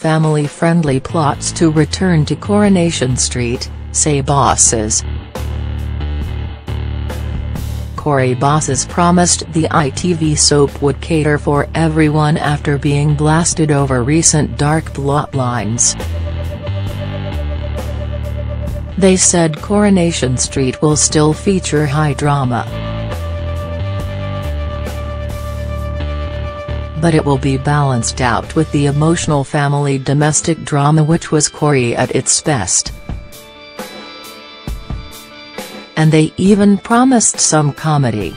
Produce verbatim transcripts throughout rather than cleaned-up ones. family-friendly plots to return to Coronation Street, say bosses. Corey bosses promised the I T V soap would cater for everyone after being blasted over recent dark plot lines. They said Coronation Street will still feature high drama, but it will be balanced out with the emotional family domestic drama which was Corey at its best. And they even promised some comedy.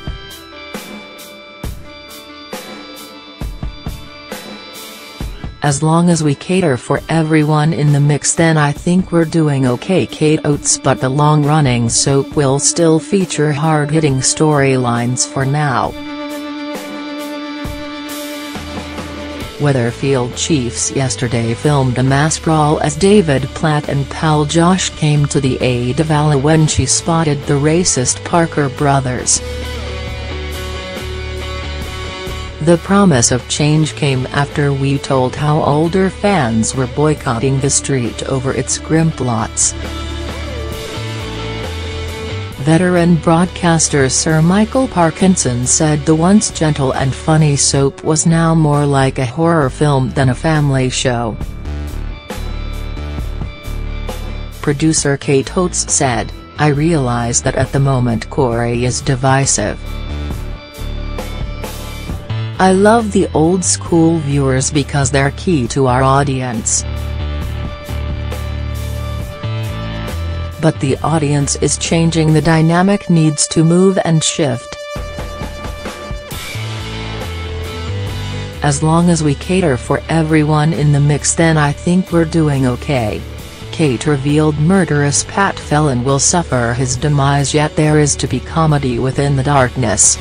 As long as we cater for everyone in the mix, then I think we're doing okay. Kate Oates. But the long-running soap will still feature hard-hitting storylines for now. Weatherfield chiefs yesterday filmed a mass brawl as David Platt and pal Josh came to the aid of Alla when she spotted the racist Parker brothers. The promise of change came after we told how older fans were boycotting the street over its grim plots. Veteran broadcaster Sir Michael Parkinson said the once gentle and funny soap was now more like a horror film than a family show. Producer Kate Oates said, "I realize that at the moment Corey is divisive. I love the old school viewers because they're key to our audience. But the audience is changing. The dynamic needs to move and shift. As long as we cater for everyone in the mix, then I think we're doing okay." Kate revealed murderous Pat Fallon will suffer his demise, yet there is to be comedy within the darkness.